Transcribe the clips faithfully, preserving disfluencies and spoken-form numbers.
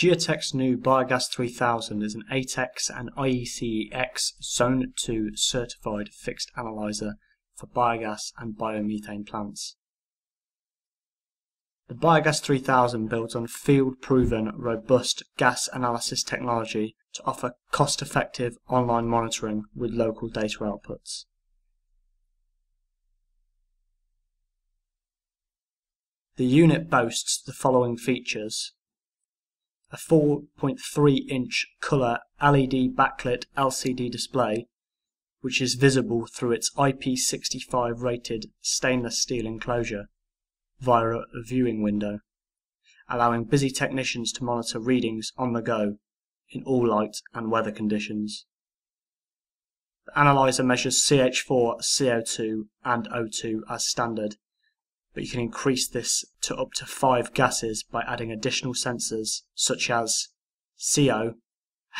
Geotech's new Biogas three thousand is an ATEX and IECEx Zone two certified fixed analyzer for biogas and biomethane plants. The Biogas three thousand builds on field-proven, robust gas analysis technology to offer cost-effective online monitoring with local data outputs. The unit boasts the following features: a four point three inch colour L E D backlit L C D display, which is visible through its I P six five rated stainless steel enclosure via a viewing window, allowing busy technicians to monitor readings on the go in all light and weather conditions. The analyzer measures C H four, C O two and O two as standard, but you can increase this to up to five gases by adding additional sensors such as C O,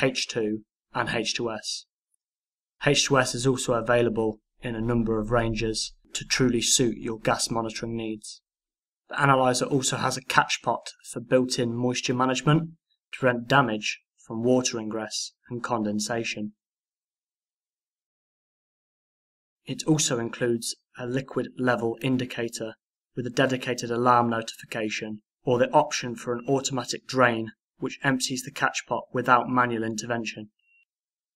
H two and H two S. H two S is also available in a number of ranges to truly suit your gas monitoring needs. The analyzer also has a catch pot for built-in moisture management to prevent damage from water ingress and condensation. It also includes a liquid level indicator with a dedicated alarm notification, or the option for an automatic drain which empties the catch pot without manual intervention.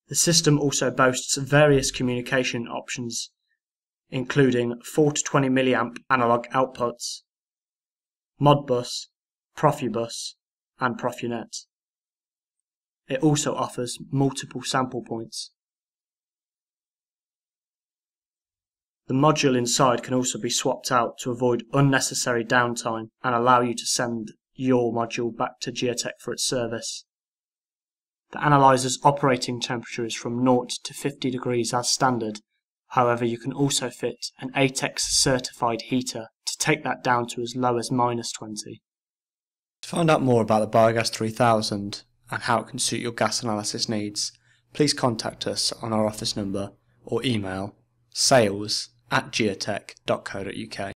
The system also boasts various communication options, including four to twenty milliamp analog outputs, Modbus, Profibus and Profinet. It also offers multiple sample points. The module inside can also be swapped out to avoid unnecessary downtime and allow you to send your module back to Geotech for its service. The analyzer's operating temperature is from zero to fifty degrees as standard. However, you can also fit an ATEX certified heater to take that down to as low as minus twenty. To find out more about the Biogas three thousand and how it can suit your gas analysis needs, please contact us on our office number or email sales at geotech dot co dot U K.